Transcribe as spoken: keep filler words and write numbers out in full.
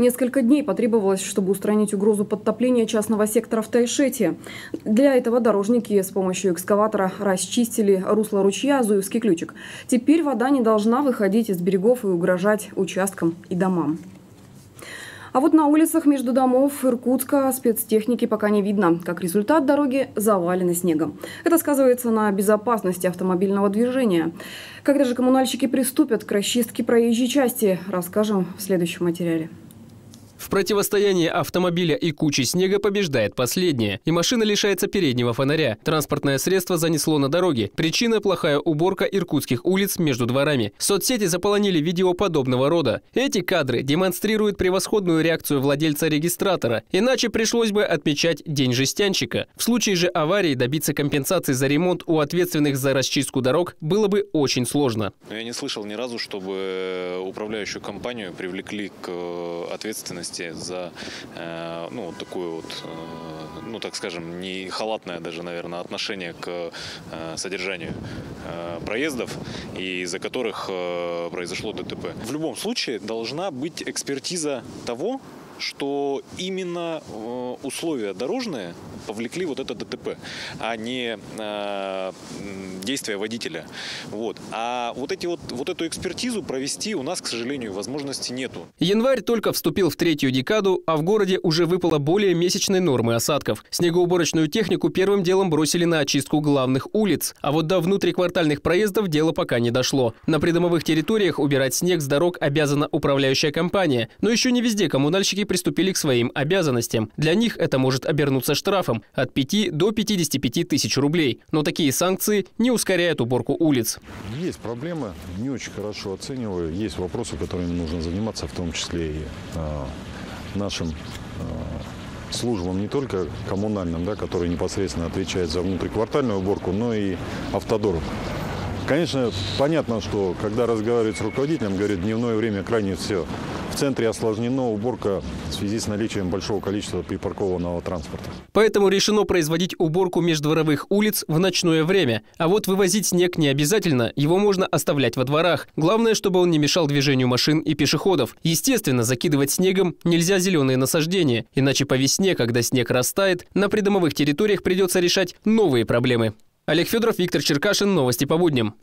Несколько дней потребовалось, чтобы устранить угрозу подтопления частного сектора в Тайшете. Для этого дорожники с помощью экскаватора расчистили русло ручья Зуевский ключик. Теперь вода не должна выходить из берегов и угрожать участкам и домам. А вот на улицах между домов Иркутска спецтехники пока не видно. Как результат, дороги завалены снегом. Это сказывается на безопасности автомобильного движения. Когда же коммунальщики приступят к расчистке проезжей части, расскажем в следующем материале. В противостоянии автомобиля и кучи снега побеждает последнее. И машина лишается переднего фонаря. Транспортное средство занесло на дороге. Причина – плохая уборка иркутских улиц между дворами. Соцсети заполонили видео подобного рода. Эти кадры демонстрируют превосходную реакцию владельца регистратора. Иначе пришлось бы отмечать День жестянщика. В случае же аварии добиться компенсации за ремонт у ответственных за расчистку дорог было бы очень сложно. Я не слышал ни разу, чтобы управляющую компанию привлекли к ответственности за ну, такое вот, ну так скажем, не халатное даже, наверное, отношение к содержанию проездов, из-за которых произошло ДТП. В любом случае должна быть экспертиза того, что именно условия дорожные повлекли вот это ДТП, а не э, действия водителя. Вот. А вот, эти вот, вот эту экспертизу провести у нас, к сожалению, возможности нету. Январь только вступил в третью декаду, а в городе уже выпало более месячной нормы осадков. Снегоуборочную технику первым делом бросили на очистку главных улиц. А вот до внутриквартальных проездов дело пока не дошло. На придомовых территориях убирать снег с дорог обязана управляющая компания. Но еще не везде коммунальщики приступили к своим обязанностям. Для них это может обернуться штрафом от пяти до пятидесяти пяти тысяч рублей. Но такие санкции не ускоряют уборку улиц. Есть проблемы, не очень хорошо оцениваю. Есть вопросы, которыми нужно заниматься, в том числе и э, нашим э, службам, не только коммунальным, да, которые непосредственно отвечают за внутриквартальную уборку, но и автодоров. Конечно, понятно, что когда разговаривают с руководителем, говорит, дневное время крайне все. В центре осложнена уборка в связи с наличием большого количества припаркованного транспорта. Поэтому решено производить уборку междворовых улиц в ночное время. А вот вывозить снег не обязательно, его можно оставлять во дворах. Главное, чтобы он не мешал движению машин и пешеходов. Естественно, закидывать снегом нельзя зеленые насаждения. Иначе по весне, когда снег растает, на придомовых территориях придется решать новые проблемы. Олег Федоров, Виктор Черкашин. Новости по будням.